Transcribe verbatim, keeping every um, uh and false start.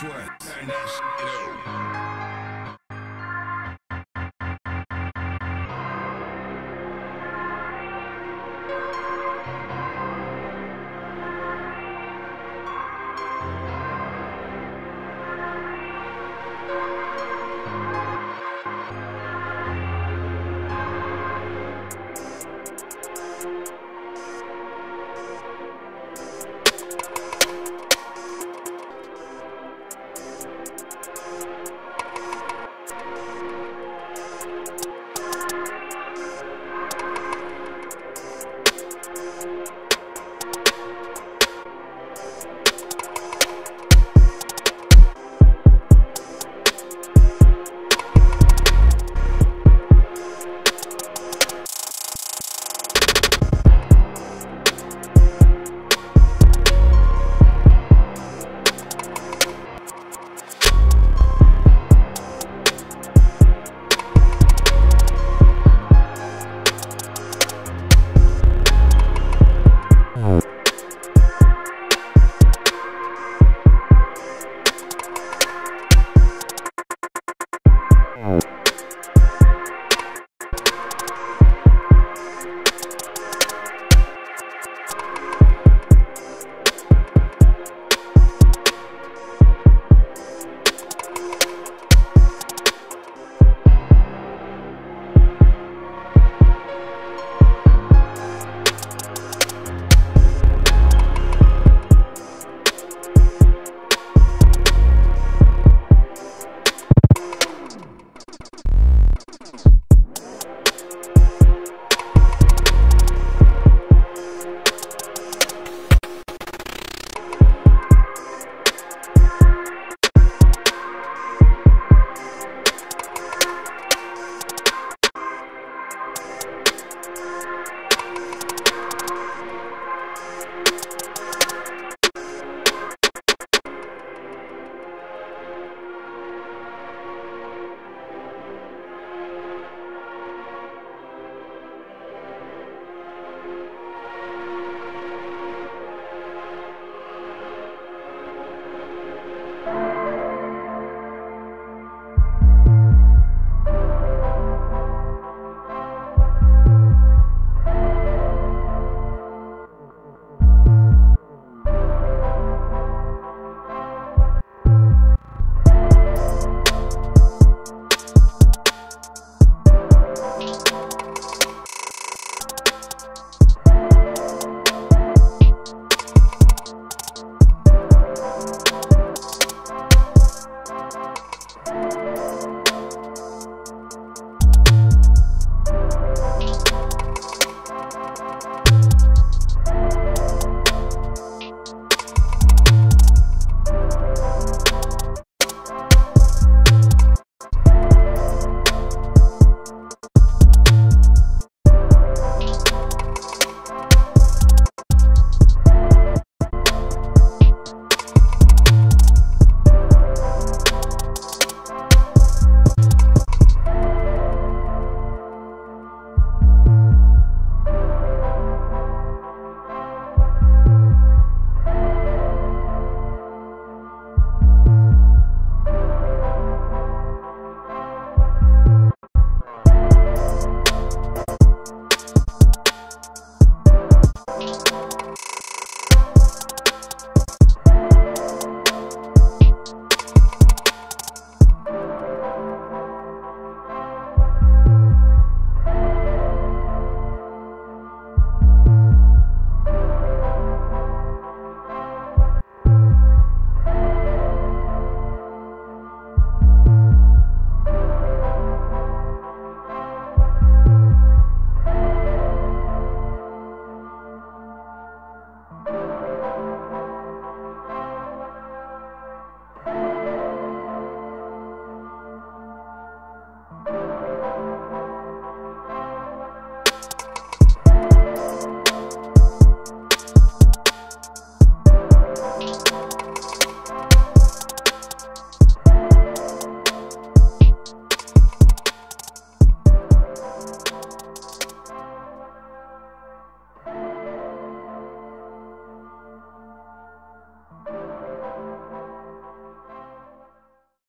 Turn that shit up.